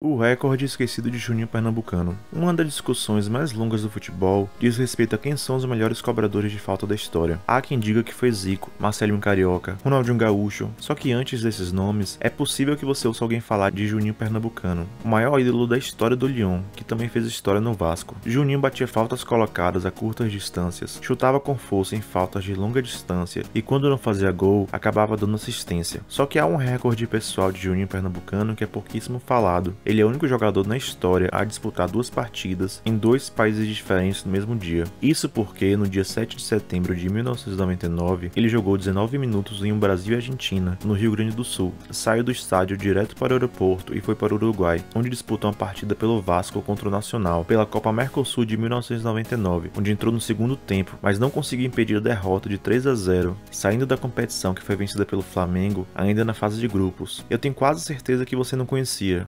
O recorde esquecido de Juninho Pernambucano. Uma das discussões mais longas do futebol diz respeito a quem são os melhores cobradores de falta da história. Há quem diga que foi Zico, Marcelinho Carioca, Ronaldinho Gaúcho, só que antes desses nomes, é possível que você ouça alguém falar de Juninho Pernambucano, o maior ídolo da história do Lyon, que também fez história no Vasco. Juninho batia faltas colocadas a curtas distâncias, chutava com força em faltas de longa distância e quando não fazia gol, acabava dando assistência. Só que há um recorde pessoal de Juninho Pernambucano que é pouquíssimo falado. Ele é o único jogador na história a disputar duas partidas em dois países diferentes no mesmo dia. Isso porque, no dia 7 de setembro de 1999, ele jogou 19 minutos em um Brasil e Argentina, no Rio Grande do Sul. Saiu do estádio direto para o aeroporto e foi para o Uruguai, onde disputou uma partida pelo Vasco contra o Nacional, pela Copa Mercosul de 1999, onde entrou no segundo tempo, mas não conseguiu impedir a derrota de 3-0, saindo da competição que foi vencida pelo Flamengo ainda na fase de grupos. Eu tenho quase certeza que você não conhecia.